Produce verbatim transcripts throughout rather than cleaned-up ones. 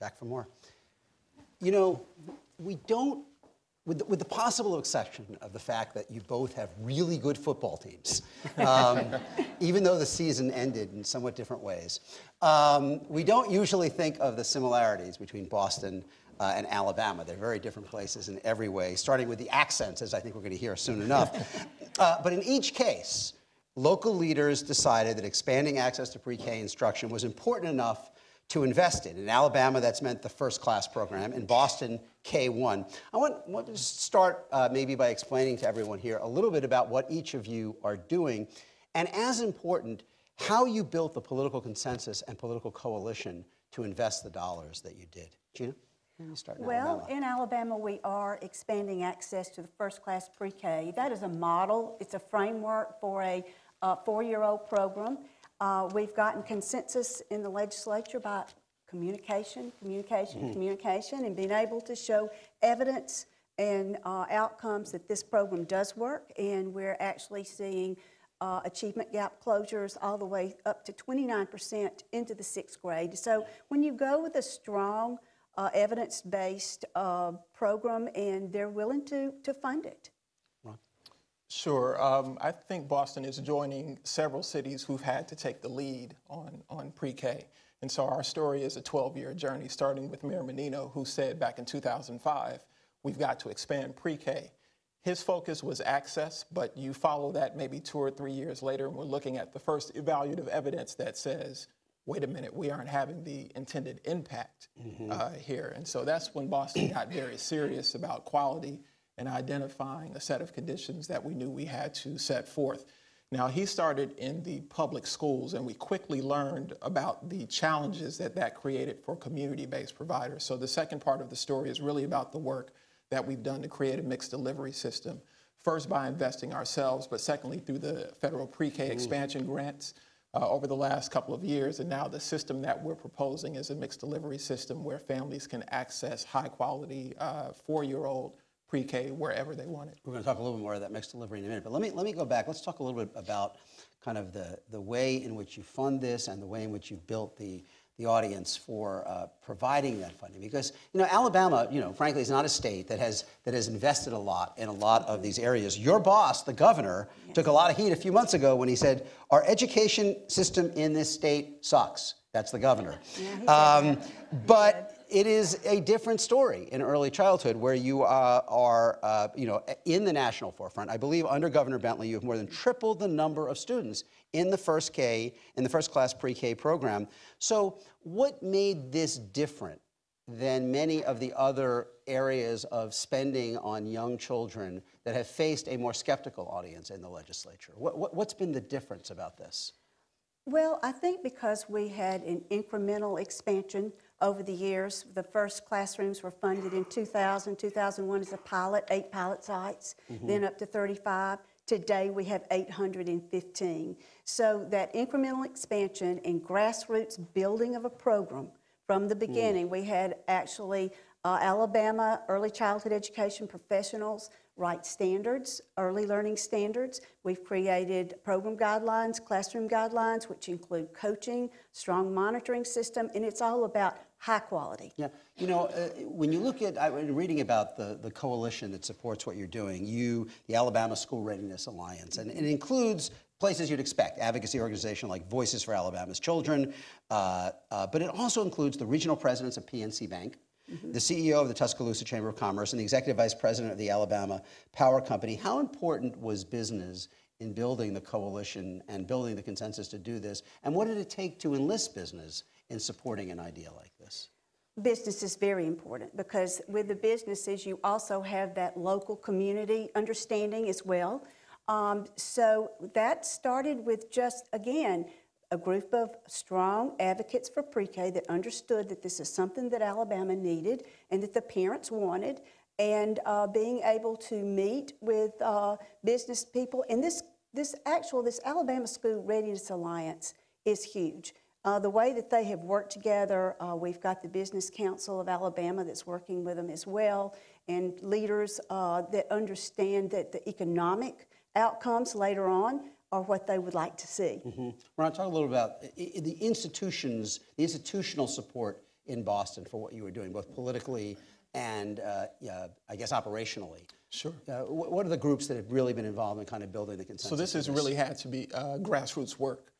Back for more. You know, we don't, with the, with the possible exception of the fact that you both have really good football teams, um, even though the season ended in somewhat different ways, um, we don't usually think of the similarities between Boston uh, and Alabama. They're very different places in every way, starting with the accents, as I think we're going to hear soon enough. Uh, but in each case, local leaders decided that expanding access to pre-K instruction was important enough to invest in. In Alabama, that's meant the First Class program. In Boston, K one. I want, want to start uh, maybe by explaining to everyone here a little bit about what each of you are doing, and as important, how you built the political consensus and political coalition to invest the dollars that you did. Jeana, let me start in Well, Alabama. In Alabama, we are expanding access to the First Class pre-K. That is a model. It's a framework for a uh, four-year-old program. Uh, we've gotten consensus in the legislature by communication, communication, mm-hmm. communication, and being able to show evidence and uh, outcomes that this program does work. And we're actually seeing uh, achievement gap closures all the way up to twenty-nine percent into the sixth grade. So when you go with a strong uh, evidence-based uh, program, and they're willing to, to fund it. Sure. Um, I think Boston is joining several cities who've had to take the lead on, on pre-K. And so our story is a twelve-year journey, starting with Mayor Menino, who said back in two thousand five, we've got to expand pre-K. His focus was access, but you follow that maybe two or three years later, and we're looking at the first evaluative evidence that says, wait a minute, we aren't having the intended impact mm-hmm. uh, here. And so that's when Boston got very serious about quality and identifying a set of conditions that we knew we had to set forth. Now, he started in the public schools, and we quickly learned about the challenges that that created for community-based providers. So the second part of the story is really about the work that we've done to create a mixed delivery system, first by investing ourselves, but secondly through the federal pre-K expansion grants uh, over the last couple of years. And now the system that we're proposing is a mixed delivery system where families can access high-quality uh, four-year-old pre-K wherever they want it. We're going to talk a little bit more of that mixed delivery in a minute, but let me let me go back. Let's talk a little bit about kind of the the way in which you fund this and the way in which you built the the audience for uh, providing that funding. Because you know Alabama, you know, frankly, is not a state that has that has invested a lot in a lot of these areas. Your boss, the governor, yes. took a lot of heat a few months ago when he said our education system in this state sucks. That's the governor, yeah, um, but. It is a different story in early childhood, where you uh, are, uh, you know, in the national forefront. I believe under Governor Bentley, you have more than tripled the number of students in the first K, in the first class pre-K program. So, what made this different than many of the other areas of spending on young children that have faced a more skeptical audience in the legislature? What, what, what's been the difference about this? Well, I think because we had an incremental expansion over the years. The first classrooms were funded in two thousand, two thousand one as a pilot, eight pilot sites, mm-hmm. then up to thirty-five. Today we have eight hundred fifteen. So that incremental expansion and grassroots building of a program from the beginning, mm. we had actually uh, Alabama early childhood education professionals write standards, early learning standards. We've created program guidelines, classroom guidelines, which include coaching, strong monitoring system, and it's all about high quality. Yeah, you know, uh, when you look at, I was reading about the, the coalition that supports what you're doing, you, the Alabama School Readiness Alliance, and it includes places you'd expect, advocacy organizations like Voices for Alabama's Children, uh, uh, but it also includes the regional presidents of P N C Bank, Mm-hmm. the C E O of the Tuscaloosa Chamber of Commerce, and the Executive Vice President of the Alabama Power Company. How important was business in building the coalition and building the consensus to do this? And what did it take to enlist business in supporting an idea like this? Business is very important, because with the businesses, you also have that local community understanding as well. Um, so that started with just, again, a group of strong advocates for pre-K that understood that this is something that Alabama needed and that the parents wanted, and uh, being able to meet with uh, business people. And this, this actual, this Alabama School Readiness Alliance is huge. Uh, the way that they have worked together, uh, we've got the Business Council of Alabama that's working with them as well, and leaders uh, that understand that the economic outcomes later on or what they would like to see. Mm-hmm. We're going to talk a little about the institutions, the institutional support in Boston for what you were doing, both politically and, uh, yeah, I guess, operationally. Sure. Uh, wh what are the groups that have really been involved in kind of building the consensus? So this has really had to be uh, grassroots work.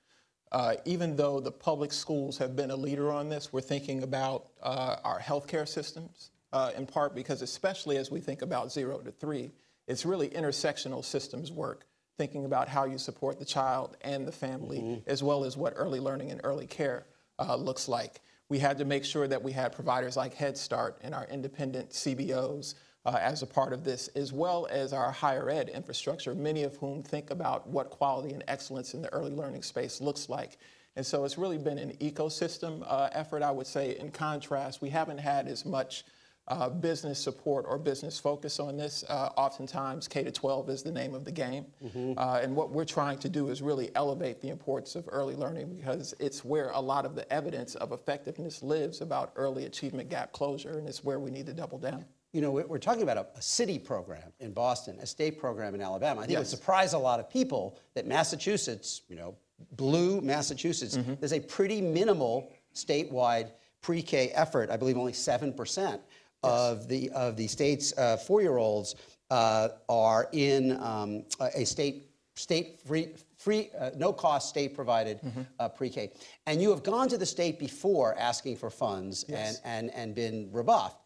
Uh, even though the public schools have been a leader on this, we're thinking about uh, our healthcare systems, uh, in part because especially as we think about zero to three, it's really intersectional systems work, thinking about how you support the child and the family, mm-hmm. as well as what early learning and early care uh, looks like. We had to make sure that we had providers like Head Start and our independent C B Os uh, as a part of this, as well as our higher ed infrastructure, many of whom think about what quality and excellence in the early learning space looks like. And so it's really been an ecosystem uh, effort, I would say. In contrast, we haven't had as much uh, business support or business focus on this. Uh, oftentimes, K to twelve is the name of the game. Mm-hmm. uh, and what we're trying to do is really elevate the importance of early learning, because it's where a lot of the evidence of effectiveness lives about early achievement gap closure, and it's where we need to double down. You know, we're talking about a, a city program in Boston, a state program in Alabama. I think yes. It would surprise a lot of people that Massachusetts, you know, blue Massachusetts, mm-hmm. there's a pretty minimal statewide pre-K effort. I believe only seven percent yes. of the of the state's uh, four-year-olds uh, are in um, a state state free free uh, no-cost state-provided mm-hmm. uh, pre-K. And you have gone to the state before asking for funds yes. and, and and been rebuffed.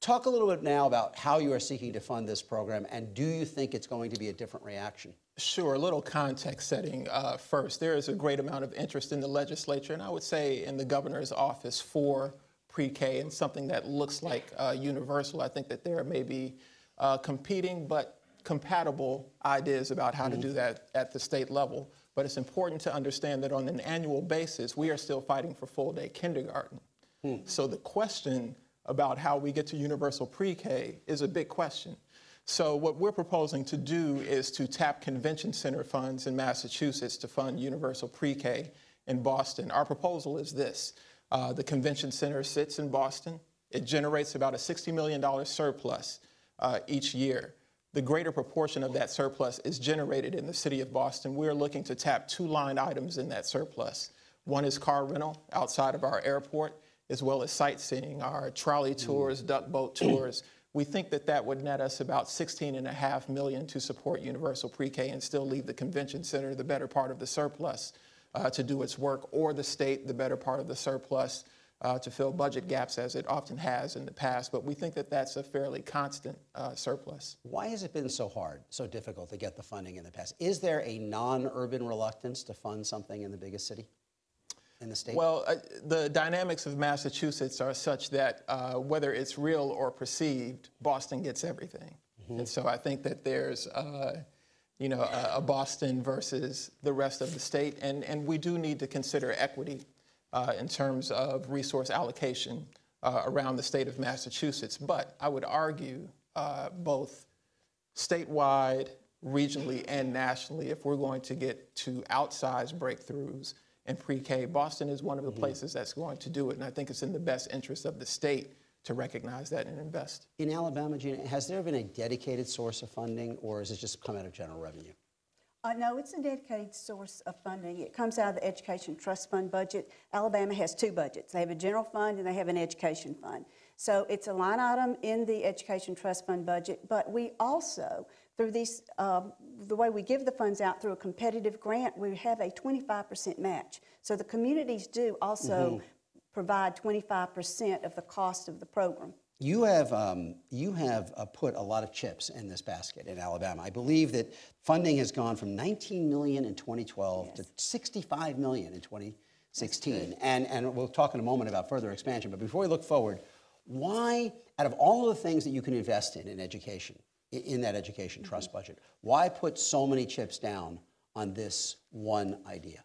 Talk a little bit now about how you are seeking to fund this program, and do you think it's going to be a different reaction? Sure. A little context setting uh, first. There is a great amount of interest in the legislature, and I would say in the governor's office, for pre-K and something that looks like uh, universal. I think that there may be uh, competing but compatible ideas about how mm-hmm. to do that at the state level. But it's important to understand that on an annual basis, we are still fighting for full-day kindergarten. Hmm. So the question about how we get to universal pre-K is a big question. So what we're proposing to do is to tap convention center funds in Massachusetts to fund universal pre-K in Boston. Our proposal is this. Uh, the convention center sits in Boston. It generates about a sixty million dollar surplus uh, each year. The greater proportion of that surplus is generated in the city of Boston. We're looking to tap two line items in that surplus. One is car rental outside of our airport, as well as sightseeing, our trolley tours, duck boat tours. We think that that would net us about sixteen and a half million to support universal pre-K and still leave the convention center the better part of the surplus uh, to do its work, or the state the better part of the surplus uh, to fill budget gaps as it often has in the past. But we think that that's a fairly constant uh, surplus. Why has it been so hard, so difficult to get the funding in the past? Is there a non-urban reluctance to fund something in the biggest city? In the state? Well, uh, the dynamics of Massachusetts are such that uh, whether it's real or perceived, Boston gets everything. Mm-hmm. And so I think that there's uh, you know, a, a Boston versus the rest of the state, and, and we do need to consider equity uh, in terms of resource allocation uh, around the state of Massachusetts. But I would argue uh, both statewide, regionally, and nationally, if we're going to get to outsized breakthroughs and pre-K, Boston is one of the mm-hmm. places that's going to do it, and I think it's in the best interest of the state to recognize that and invest. In Alabama, Jeana, has there been a dedicated source of funding, or is it just come out of general revenue? Uh, no, it's a dedicated source of funding. It comes out of the Education Trust Fund budget. Alabama has two budgets. They have a general fund and they have an education fund. So it's a line item in the Education Trust Fund budget, but we also, through these, um, the way we give the funds out through a competitive grant, we have a twenty-five percent match. So the communities do also mm-hmm. provide twenty-five percent of the cost of the program. You have, um, you have uh, put a lot of chips in this basket in Alabama. I believe that funding has gone from nineteen million in twenty twelve yes. to sixty-five million in twenty sixteen. And, and we'll talk in a moment about further expansion. But before we look forward, why, out of all of the things that you can invest in in education, in that education mm-hmm. trust budget, why put so many chips down on this one idea?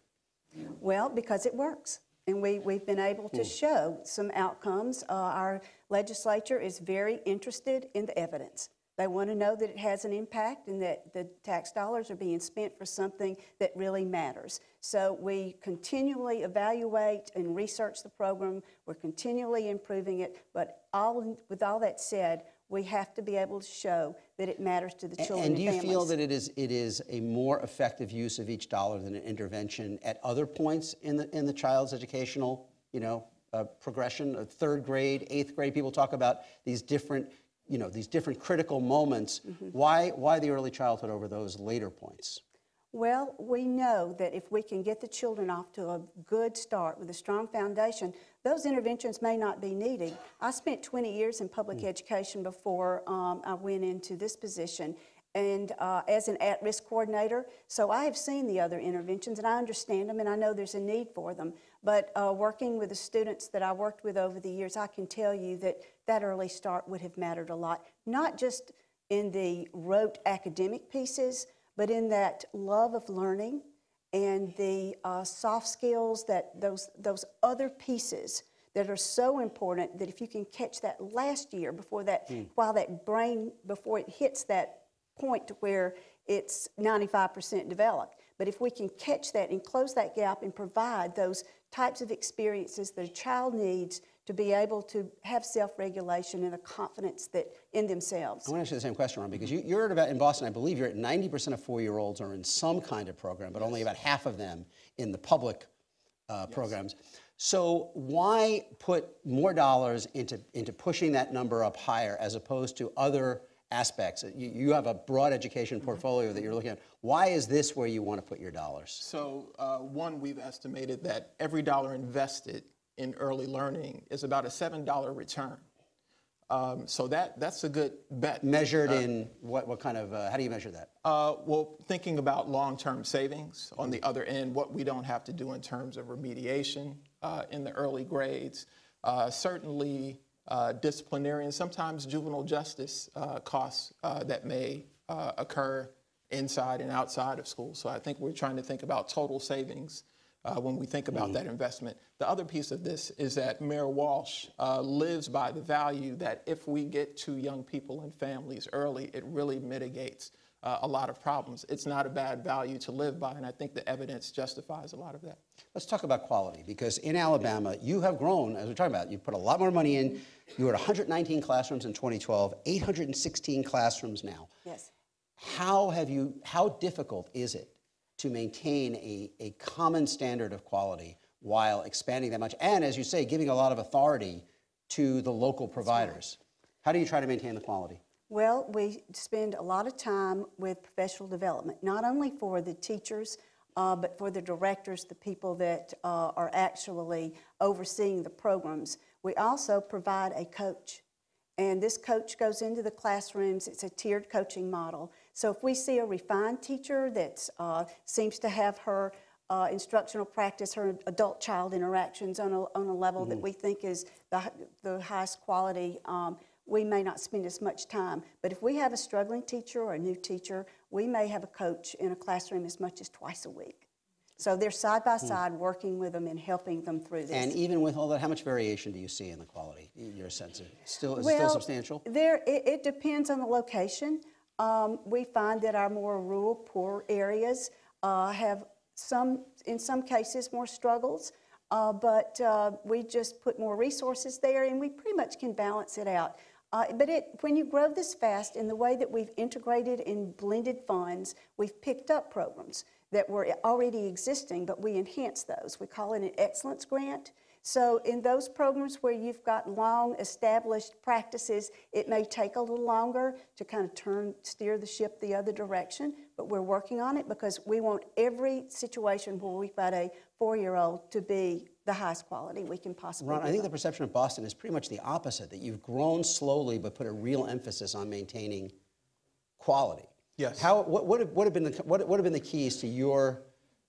Well, because it works. And we, we've been able to show some outcomes. Uh, our legislature is very interested in the evidence. They want to know that it has an impact and that the tax dollars are being spent for something that really matters. So we continually evaluate and research the program. We're continually improving it. But all, with all that said, we have to be able to show that it matters to the children and, and families. And do you feel that it is, it is a more effective use of each dollar than an intervention at other points in the, in the child's educational, you know, uh, progression of third grade, eighth grade. People talk about these different, you know, these different critical moments. Mm-hmm. Why, why the early childhood over those later points? Well, we know that if we can get the children off to a good start with a strong foundation, those interventions may not be needed. I spent twenty years in public mm. education before um, I went into this position, and uh, as an at-risk coordinator, so I have seen the other interventions, and I understand them, and I know there's a need for them. But uh, working with the students that I worked with over the years, I can tell you that that early start would have mattered a lot, not just in the rote academic pieces, but in that love of learning and the uh, soft skills, that those, those other pieces that are so important, that if you can catch that last year before that, mm. while that brain, before it hits that point to where it's ninety-five percent developed. But if we can catch that and close that gap and provide those types of experiences that a child needs to be able to have self-regulation and a confidence that in themselves. I want to ask you the same question, Ron, because you, you're at about, in Boston, I believe you're at ninety percent of four-year-olds are in some kind of program, but yes. only about half of them in the public uh, yes. programs. So why put more dollars into, into pushing that number up higher as opposed to other aspects? You, you have a broad education portfolio that you're looking at. Why is this where you want to put your dollars? So uh, one, we've estimated that every dollar invested in early learning is about a seven dollar return. Um, so that, that's a good bet. Measured uh, in what, what kind of, uh, how do you measure that? Uh, well, thinking about long-term savings on the other end, what we don't have to do in terms of remediation uh, in the early grades, uh, certainly Uh, disciplinarian, sometimes juvenile justice uh, costs uh, that may uh, occur inside and outside of school. So I think we're trying to think about total savings uh, when we think about mm-hmm. that investment. The other piece of this is that Mayor Walsh uh, lives by the value that if we get to young people and families early, it really mitigates Uh, a lot of problems. It's not a bad value to live by, and I think the evidence justifies a lot of that. Let's talk about quality, because in Alabama, you have grown, as we're talking about, you put a lot more money in. You were at one hundred nineteen classrooms in twenty twelve, eight hundred sixteen classrooms now. Yes. How have you, how difficult is it to maintain a, a common standard of quality while expanding that much, and as you say, giving a lot of authority to the local providers? How do you try to maintain the quality? Well, we spend a lot of time with professional development, not only for the teachers, uh, but for the directors, the people that uh, are actually overseeing the programs. We also provide a coach, and this coach goes into the classrooms. It's a tiered coaching model. So if we see a refined teacher that uh, seems to have her Uh, instructional practice, her adult-child interactions on a, on a level mm-hmm. that we think is the, the highest quality, um, we may not spend as much time. But if we have a struggling teacher or a new teacher, we may have a coach in a classroom as much as twice a week. So they're side-by-side mm. working with them and helping them through this. And even with all that, how much variation do you see in the quality, in your sense of still, is well, it still substantial? There, it, it depends on the location. Um, we find that our more rural, poor areas uh, have some, in some cases, more struggles, uh, but uh, we just put more resources there, and we pretty much can balance it out. Uh, but it, when you grow this fast, in the way that we've integrated and blended funds, we've picked up programs that were already existing, but we enhance those. We call it an excellence grant. So in those programs where you've got long established practices, it may take a little longer to kind of turn, steer the ship the other direction, but we're working on it because we want every situation where we've got a four-year-old to be the highest quality we can possibly. Ron, I think the perception of Boston is pretty much the opposite, that you've grown slowly but put a real emphasis on maintaining quality. Yes. How, what, what, have, what, have been the, what, what have been the keys to your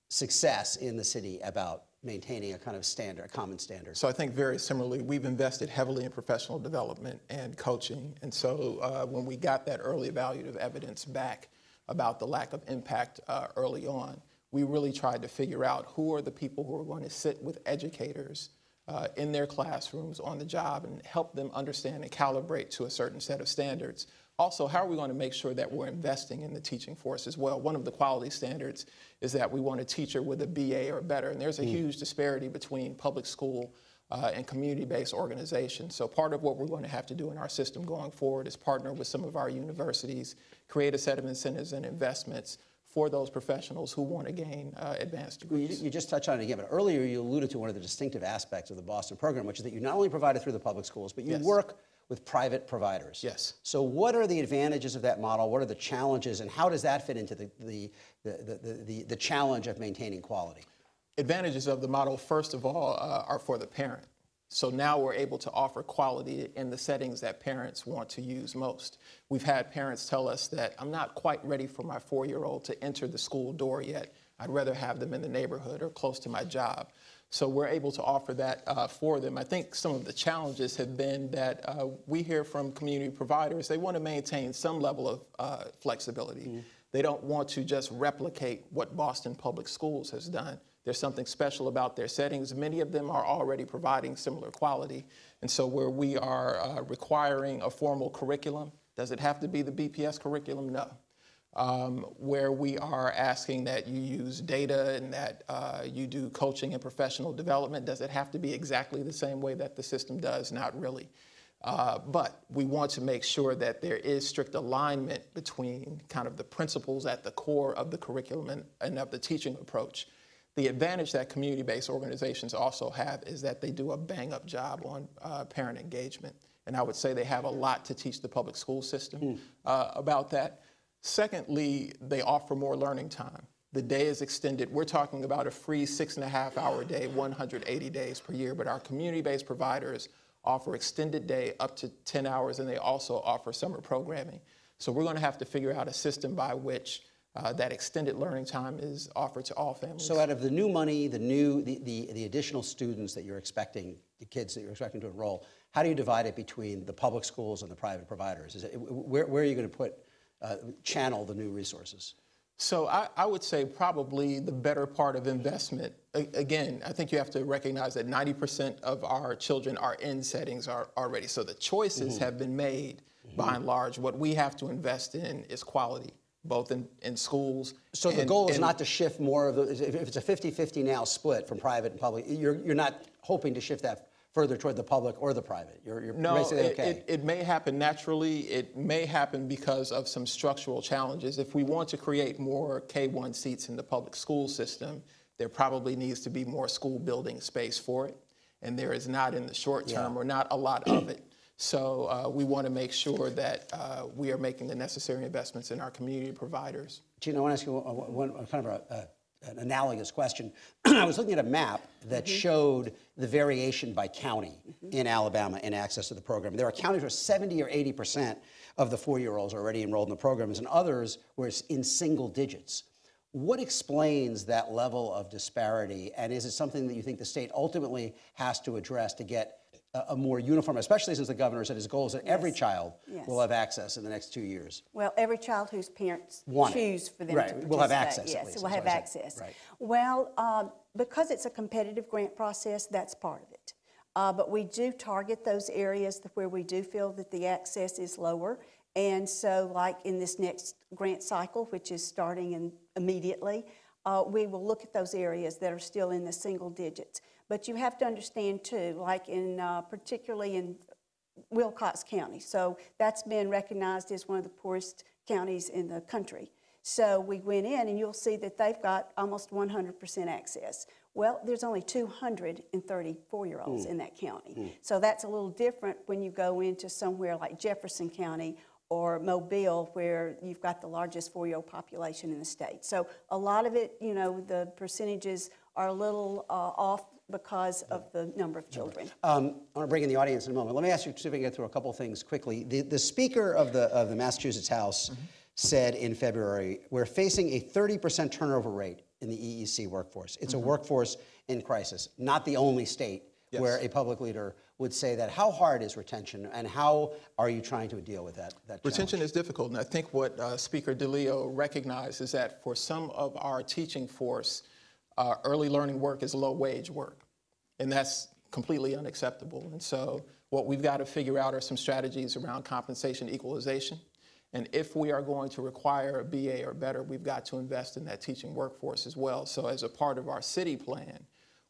success in the city about maintaining a kind of standard, a common standard? So I think very similarly, we've invested heavily in professional development and coaching. And so uh, when we got that early evaluative evidence back about the lack of impact uh, early on, we really tried to figure out who are the people who are going to sit with educators uh, in their classrooms on the job and help them understand and calibrate to a certain set of standards. Also, how are we going to make sure that we're investing in the teaching force as well? One of the quality standards is that we want a teacher with a B A or better, and there's a mm. huge disparity between public school uh, and community-based organizations. So part of what we're going to have to do in our system going forward is partner with some of our universities, create a set of incentives and investments for those professionals who want to gain uh, advanced degrees. Well, you, you just touched on it again, but earlier you alluded to one of the distinctive aspects of the Boston program, which is that you not only provide it through the public schools, but you yes. work with private providers. Yes. So what are the advantages of that model? What are the challenges, and how does that fit into the, the, the, the, the, the challenge of maintaining quality? Advantages of the model, first of all, uh, are for the parent. So now we're able to offer quality in the settings that parents want to use most. We've had parents tell us that I'm not quite ready for my four-year-old to enter the school door yet. I'd rather have them in the neighborhood or close to my job. So we're able to offer that uh, for them. I think some of the challenges have been that uh, we hear from community providers, they want to maintain some level of uh, flexibility. Mm-hmm. They don't want to just replicate what Boston Public Schools has done. There's something special about their settings. Many of them are already providing similar quality. And so where we are uh, requiring a formal curriculum, does it have to be the B P S curriculum? No. Um, where we are asking that you use data and that uh, you do coaching and professional development, does it have to be exactly the same way that the system does? Not really. Uh, but we want to make sure that there is strict alignment between kind of the principles at the core of the curriculum and, and of the teaching approach. The advantage that community-based organizations also have is that they do a bang-up job on uh, parent engagement. And I would say they have a lot to teach the public school system mm. uh, about that. Secondly, they offer more learning time. The day is extended. We're talking about a free six and a half hour day, one hundred eighty days per year, but our community-based providers offer extended day up to ten hours, and they also offer summer programming. So we're going to have to figure out a system by which Uh, that extended learning time is offered to all families. So out of the new money, the new, the, the, the additional students that you're expecting, the kids that you're expecting to enroll, how do you divide it between the public schools and the private providers? Is it, where, where are you going to put, uh, channel the new resources? So I, I would say probably the better part of investment. A, again, I think you have to recognize that ninety percent of our children are in settings are already. So the choices mm-hmm. have been made mm-hmm. by and large. What we have to invest in is quality, both in, in schools. So and, the goal is not to shift more of the, if it's a fifty fifty now split from private and public, you're, you're not hoping to shift that further toward the public or the private. You're, you're no, basically okay. It, it may happen naturally. It may happen because of some structural challenges. If we want to create more K one seats in the public school system, there probably needs to be more school building space for it. And there is not in the short term yeah. or not a lot of it. So uh, we want to make sure that uh, we are making the necessary investments in our community providers. Jeana, I want to ask you one, one kind of a, a, an analogous question. I was looking at a map that mm-hmm. showed the variation by county mm-hmm. in Alabama in access to the program. There are counties where seventy or eighty percent of the four-year-olds are already enrolled in the programs, and others where it's in single digits. What explains that level of disparity, and is it something that you think the state ultimately has to address to get a more uniform, especially since the governor said his goal is that yes. every child yes. will have access in the next two years. Well, every child whose parents Want choose it. For them right. to participate. We'll have access, yes, we'll have access. Right. Well, uh, because it's a competitive grant process, that's part of it. Uh, but we do target those areas where we do feel that the access is lower. And so, like in this next grant cycle, which is starting in immediately, uh, we will look at those areas that are still in the single digits. But you have to understand too, like in uh, particularly in Wilcox County. So that's been recognized as one of the poorest counties in the country. So we went in and you'll see that they've got almost one hundred percent access. Well, there's only two hundred thirty-four year olds mm. in that county. Mm. So that's a little different when you go into somewhere like Jefferson County or Mobile, where you've got the largest four-year-old population in the state. So a lot of it, you know, the percentages are a little uh, off because of the number of children. Um, I want to bring in the audience in a moment. Let me ask you, see if we can get through a couple of things quickly. The, the Speaker of the, of the Massachusetts House mm-hmm. said in February, we're facing a thirty percent turnover rate in the E E C workforce. It's mm-hmm. a workforce in crisis, not the only state yes. where a public leader would say that. How hard is retention, and how are you trying to deal with that, that Retention challenge? Is difficult, and I think what uh, Speaker DeLeo recognized is that for some of our teaching force, Uh, early learning work is low-wage work, and that's completely unacceptable. And so what we've got to figure out are some strategies around compensation equalization. And if we are going to require a B A or better, we've got to invest in that teaching workforce as well. So as a part of our city plan,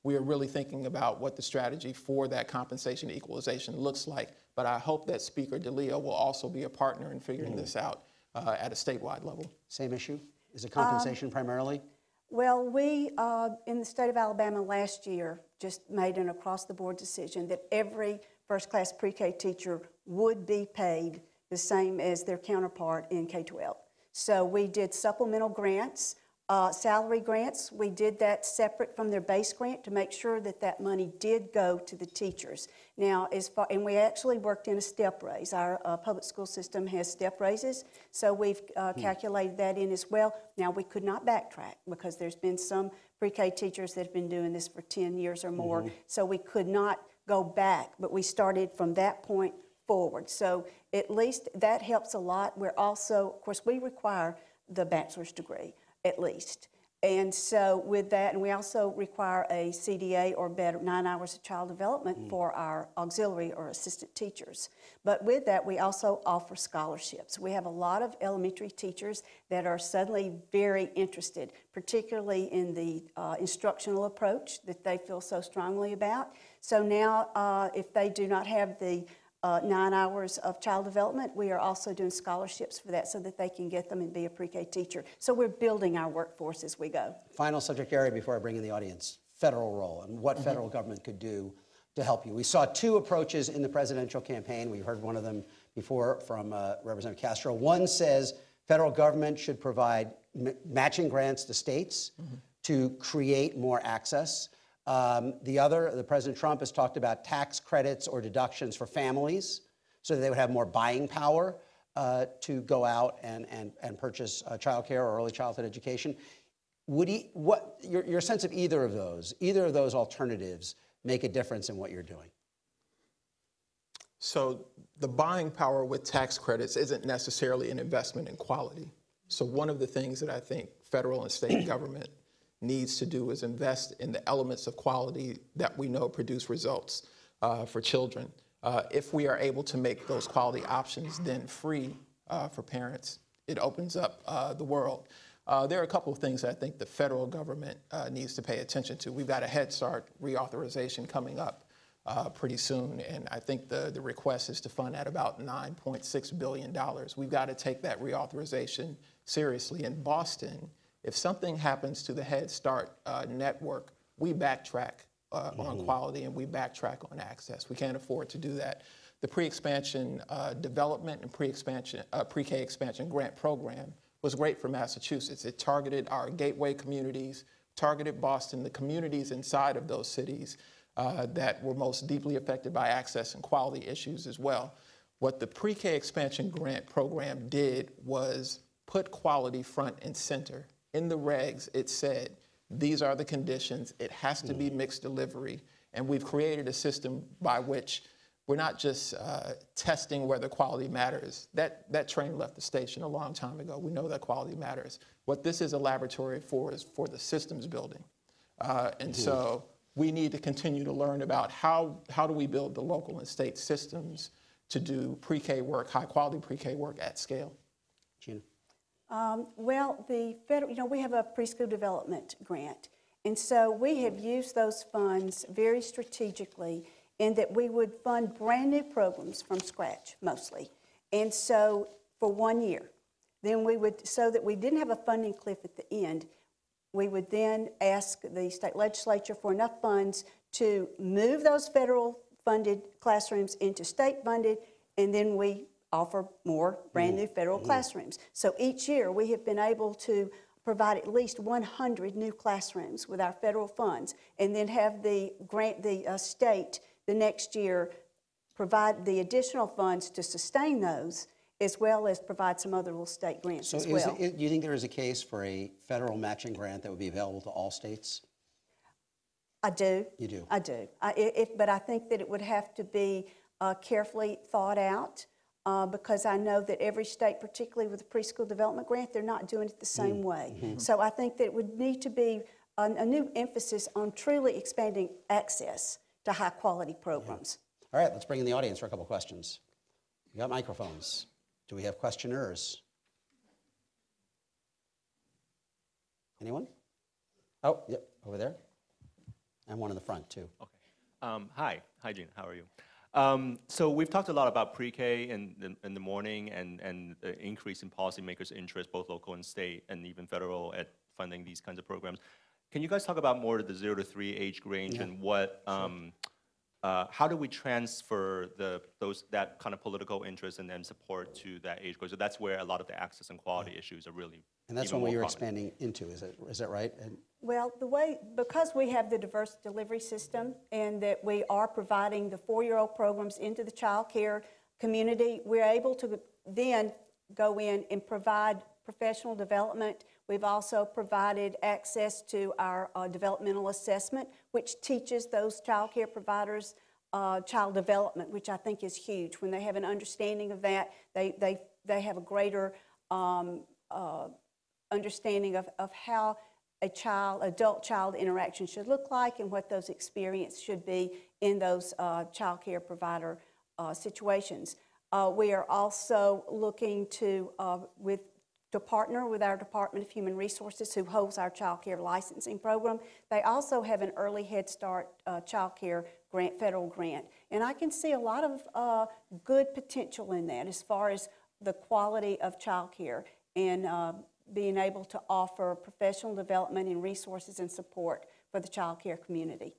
we are really thinking about what the strategy for that compensation equalization looks like. But I hope that Speaker DeLeo will also be a partner in figuring mm-hmm. this out uh, at a statewide level. Same issue? Is it compensation um, primarily? Well, we, uh, in the state of Alabama last year, just made an across-the-board decision that every first-class pre-K teacher would be paid the same as their counterpart in K twelve. So we did supplemental grants, uh, salary grants. We did that separate from their base grant to make sure that that money did go to the teachers. Now, as far, and we actually worked in a step raise. Our uh, public school system has step raises, so we've uh, calculated that in as well. Now, we could not backtrack because there's been some pre-K teachers that have been doing this for ten years or more, mm-hmm. so we could not go back, but we started from that point forward. So at least that helps a lot. We're also, of course, we require the bachelor's degree at least. And so with that, and we also require a C D A or better, nine hours of child development mm. for our auxiliary or assistant teachers. But with that, we also offer scholarships. We have a lot of elementary teachers that are suddenly very interested, particularly in the uh, instructional approach that they feel so strongly about. So now uh, if they do not have the Uh, nine hours of child development, we are also doing scholarships for that so that they can get them and be a pre-K teacher. So we're building our workforce as we go. Final subject area before I bring in the audience, federal role and what mm-hmm. federal government could do to help you. We saw two approaches in the presidential campaign. We've heard one of them before from uh, Representative Castro. One says federal government should provide m matching grants to states mm-hmm. to create more access. Um, the other, the President Trump has talked about tax credits or deductions for families so that they would have more buying power uh, to go out and, and, and purchase uh, child care or early childhood education. Would he, what, your, your sense of either of those, either of those alternatives make a difference in what you're doing? So the buying power with tax credits isn't necessarily an investment in quality. So one of the things that I think federal and state government needs to do is invest in the elements of quality that we know produce results uh, for children. Uh, if we are able to make those quality options then free uh, for parents, it opens up uh, the world. Uh, there are a couple of things that I think the federal government uh, needs to pay attention to. We've got a Head Start reauthorization coming up uh, pretty soon, and I think the, the request is to fund at about nine point six billion dollars. We've got to take that reauthorization seriously. In Boston, if something happens to the Head Start uh, network, we backtrack uh, mm-hmm. on quality and we backtrack on access. We can't afford to do that. The pre-expansion uh, development and pre-expansion, uh, pre-K expansion grant program was great for Massachusetts. It targeted our gateway communities, targeted Boston, the communities inside of those cities uh, that were most deeply affected by access and quality issues as well. What the pre-K expansion grant program did was put quality front and center. In the regs, it said, these are the conditions, it has to be mixed delivery, and we've created a system by which we're not just uh, testing whether quality matters. That, that train left the station a long time ago. We know that quality matters. What this is a laboratory for is for the systems building. Uh, and mm-hmm. so we need to continue to learn about how, how do we build the local and state systems to do pre-K work, high-quality pre-K work at scale. Jeana. Um, well, the federal, you know, we have a preschool development grant, and so we have used those funds very strategically in that we would fund brand new programs from scratch, mostly, and so for one year. Then we would, so that we didn't have a funding cliff at the end, we would then ask the state legislature for enough funds to move those federal-funded classrooms into state-funded, and then we offer more brand new federal mm-hmm. classrooms. So each year we have been able to provide at least one hundred new classrooms with our federal funds, and then have the grant the uh, state the next year provide the additional funds to sustain those, as well as provide some other little state grants so as is well. Do you think there is a case for a federal matching grant that would be available to all states? I do. You do? I do. I, it, but I think that it would have to be uh, carefully thought out. Uh, because I know that every state, particularly with the preschool development grant, they're not doing it the same mm-hmm. way. Mm-hmm. So I think that it would need to be a, a new emphasis on truly expanding access to high quality programs. Yeah. All right, let's bring in the audience for a couple questions. We got microphones. Do we have questioners? Anyone? Oh, yep, over there. And one in the front too. Okay. Um, hi, hi Jeana, how are you? Um, so we've talked a lot about pre-K in the, in the morning and, and the increase in policymakers' interest, both local and state, and even federal, at funding these kinds of programs. Can you guys talk about more of the zero to three age range yeah. and what, um, uh, how do we transfer the those that kind of political interest and then support to that age group? So that's where a lot of the access and quality yeah. issues are really. And that's one way you're expanding into. Is that is that right? And well, the way because we have the diverse delivery system and that we are providing the four-year-old programs into the child care community, we're able to then go in and provide professional development. We've also provided access to our uh, developmental assessment, which teaches those child care providers uh, child development, which I think is huge. When they have an understanding of that, they they they have a greater um, uh, understanding of, of how a child, adult-child interaction should look like and what those experiences should be in those uh, child care provider uh, situations. Uh, we are also looking to, uh, with, to partner with our Department of Human Resources, who holds our child care licensing program. They also have an early Head Start uh, child care grant, federal grant. And I can see a lot of uh, good potential in that as far as the quality of child care and uh, being able to offer professional development and resources and support for the child care community.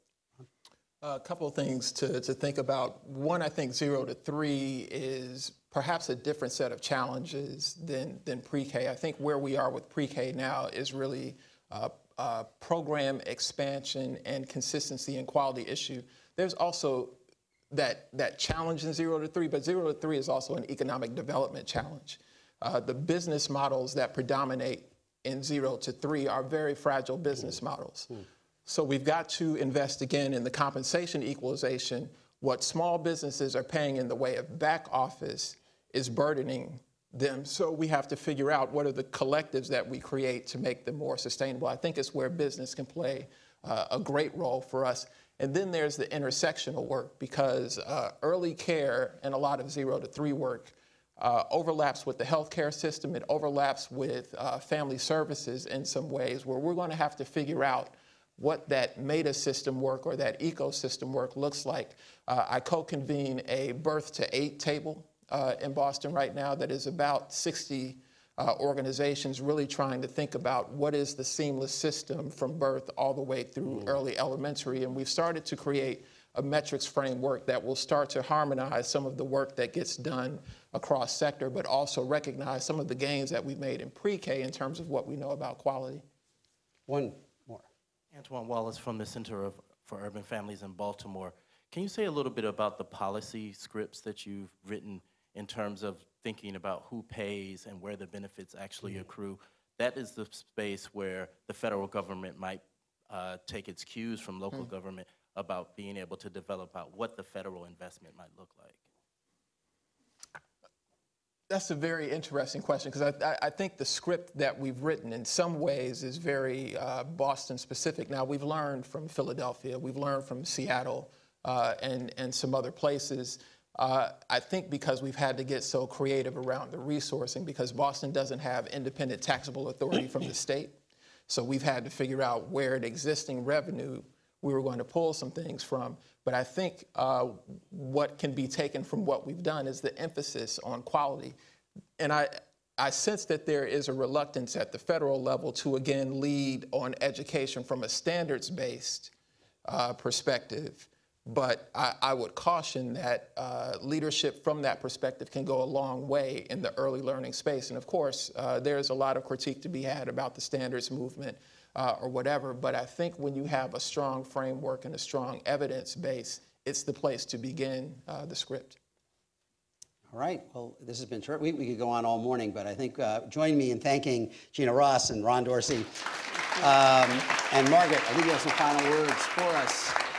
A couple of things to, to think about. One, I think zero to three is perhaps a different set of challenges than, than pre-K. I think where we are with pre-K now is really uh, uh, program expansion and consistency and quality issue. There's also that, that challenge in zero to three, but zero to three is also an economic development challenge. Uh, the business models that predominate in zero to three are very fragile business mm. models. Mm. So we've got to invest again in the compensation equalization. What small businesses are paying in the way of back office is burdening them. So we have to figure out what are the collectives that we create to make them more sustainable. I think it's where business can play uh, a great role for us. And then there's the intersectional work, because uh, early care and a lot of zero to three work Uh, overlaps with the healthcare system. It overlaps with uh, family services in some ways, where we're going to have to figure out what that meta system work or that ecosystem work looks like. Uh, I co-convene a birth to eight table uh, in Boston right now that is about sixty uh, organizations really trying to think about what is the seamless system from birth all the way through mm-hmm. early elementary. And we've started to create a metrics framework that will start to harmonize some of the work that gets done across sector, but also recognize some of the gains that we've made in pre-K in terms of what we know about quality. One more. Antoine Wallace from the Center of, for Urban Families in Baltimore. Can you say a little bit about the policy scripts that you've written in terms of thinking about who pays and where the benefits actually mm-hmm. accrue? That is the space where the federal government might uh, take its cues from local mm-hmm. government about being able to develop out what the federal investment might look like. That's a very interesting question, because I, I think the script that we've written in some ways is very uh, Boston-specific. Now, we've learned from Philadelphia, we've learned from Seattle, uh, and, and some other places. Uh, I think because we've had to get so creative around the resourcing, because Boston doesn't have independent taxable authority from the state. So we've had to figure out where the existing revenue we were going to pull some things from. But I think uh, what can be taken from what we've done is the emphasis on quality. And I, I sense that there is a reluctance at the federal level to, again, lead on education from a standards-based uh, perspective. But I, I would caution that uh, leadership from that perspective can go a long way in the early learning space. And of course, uh, there's a lot of critique to be had about the standards movement. Uh, or whatever, but I think when you have a strong framework and a strong evidence base, it's the place to begin uh, the script. All right, well, this has been terrific. We, we could go on all morning, but I think uh, join me in thanking Jeana Ross and Ron Dorsey um, and Margaret. I think you have some final words for us.